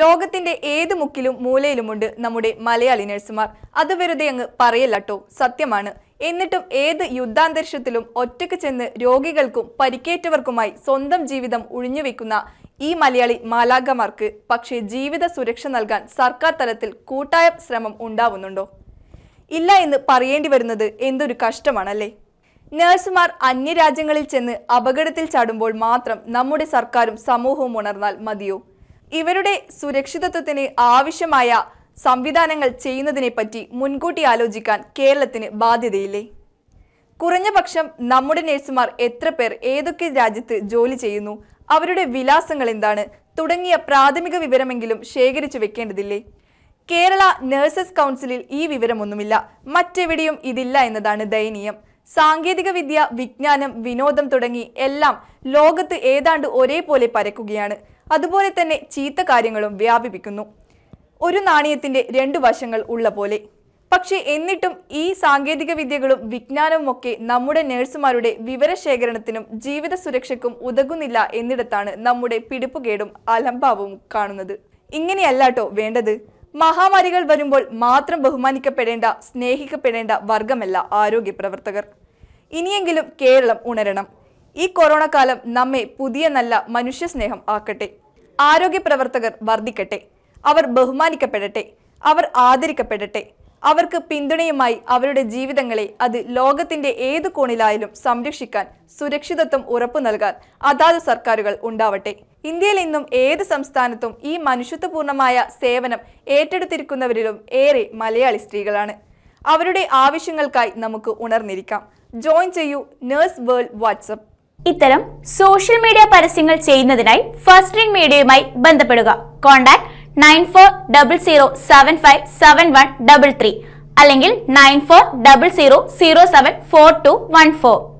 ലോകത്തിന്റെ ഏത് മുക്കിലും മൂലയിലുമുണ്ട് നമ്മുടെ മലയാളി നഴ്സുമാർ. അത് വെറുതെ അങ്ങ് പറയലട്ടോ, സത്യമാണ്. എന്നിട്ടും ഏത് യുദ്ധാന്തരീക്ഷത്തിലും ഒറ്റയ്ക്ക് ചെന്ന് രോഗികൾക്കും പരിക്കേറ്റവർക്കുമായി സ്വന്തം ജീവിതം ഉഴിഞ്ഞുവെക്കുന്ന ഈ മലയാളി മാലാഖമാർക്ക് പക്ഷേ ജീവിത സുരക്ഷ നൽകാൻ സർക്കാർ തലത്തിൽ കൂട്ടായ ശ്രമം ഉണ്ടാവുന്നുണ്ടോ? ഇല്ല എന്ന് പറയേണ്ടി വരുന്നത് എന്തൊരു കഷ്ടമാണല്ലേ. നഴ്സുമാർ അന്യരാജ്യങ്ങളിൽ ചെന്ന് അപകടത്തിൽ ചാടുമ്പോൾ മാത്രം നമ്മുടെ സർക്കാരും സമൂഹവും ഉണർന്നാൽ മതിയോ? ഇവരുടെ സുരക്ഷിതത്വത്തിന് ആവശ്യമായ സംവിധാനങ്ങൾ ചെയ്യുന്നതിനെപ്പറ്റി മുൻകൂട്ടി ആലോചിക്കാൻ കേരളത്തിന് ബാധ്യതയില്ലേ? കുറഞ്ഞ പക്ഷം നമ്മുടെ നഴ്സുമാർ എത്ര പേർ ഏതൊക്കെ രാജ്യത്ത് ജോലി ചെയ്യുന്നു, അവരുടെ വിലാസങ്ങൾ എന്താണ് തുടങ്ങിയ പ്രാഥമിക വിവരമെങ്കിലും ശേഖരിച്ചു വെക്കേണ്ടതില്ലേ? കേരള നഴ്സസ് കൗൺസിലിൽ ഈ വിവരമൊന്നുമില്ല. മറ്റെവിടെയും ഇതില്ല എന്നതാണ് ദയനീയം. സാങ്കേതികവിദ്യ, വിജ്ഞാനം, വിനോദം തുടങ്ങി എല്ലാം ലോകത്ത് ഏതാണ്ട് ഒരേപോലെ പരക്കുകയാണ്. അതുപോലെ തന്നെ ചീത്ത കാര്യങ്ങളും വ്യാപിപ്പിക്കുന്നു, ഒരു നാണയത്തിന്റെ രണ്ടു വശങ്ങൾ ഉള്ള പോലെ. പക്ഷേ എന്നിട്ടും ഈ സാങ്കേതിക വിദ്യകളും വിജ്ഞാനവും ഒക്കെ നമ്മുടെ നഴ്സുമാരുടെ വിവരശേഖരണത്തിനും ജീവിത സുരക്ഷയ്ക്കും ഉതകുന്നില്ല എന്നിടത്താണ് നമ്മുടെ പിടിപ്പുകേടും അലംഭാവവും കാണുന്നത്. ഇങ്ങനെയല്ലാട്ടോ വേണ്ടത്. മഹാമാരികൾ വരുമ്പോൾ മാത്രം ബഹുമാനിക്കപ്പെടേണ്ട, സ്നേഹിക്കപ്പെടേണ്ട വർഗമല്ല ആരോഗ്യ പ്രവർത്തകർ. ഇനിയെങ്കിലും കേരളം ഉണരണം. ഈ കൊറോണ കാലം നമ്മെ പുതിയ നല്ല മനുഷ്യസ്നേഹം ആക്കട്ടെ. ആരോഗ്യ പ്രവർത്തകർ വർദ്ധിക്കട്ടെ, അവർ ബഹുമാനിക്കപ്പെടട്ടെ, അവർ ആദരിക്കപ്പെടട്ടെ. അവർക്ക് പിന്തുണയുമായി അവരുടെ ജീവിതങ്ങളെ അത് ലോകത്തിന്റെ ഏത് കോണിലായാലും സംരക്ഷിക്കാൻ സുരക്ഷിതത്വം ഉറപ്പു നൽകാൻ അതാത് സർക്കാരുകൾ ഉണ്ടാവട്ടെ. ഇന്ത്യയിൽ ഇന്നും ഏത് സംസ്ഥാനത്തും ഈ മനുഷ്യത്വപൂർണമായ സേവനം ഏറ്റെടുത്തിരിക്കുന്നവരിലും ഏറെ മലയാളി സ്ത്രീകളാണ്. അവരുടെ ആവശ്യങ്ങൾക്കായി നമുക്ക് ഉണർന്നിരിക്കാം. ജോയിൻ ചെയ്യൂ നഴ്സ് വേൾഡ് വാട്സ്ആപ്പ്. ഇത്തരം സോഷ്യൽ മീഡിയ പരസ്യങ്ങൾ ചെയ്യുന്നതിനായി ഫസ്റ്റ് റിംഗ് മീഡിയയുമായി ബന്ധപ്പെടുക. കോൺടാക്ട് 9400757133 അല്ലെങ്കിൽ 9400074214.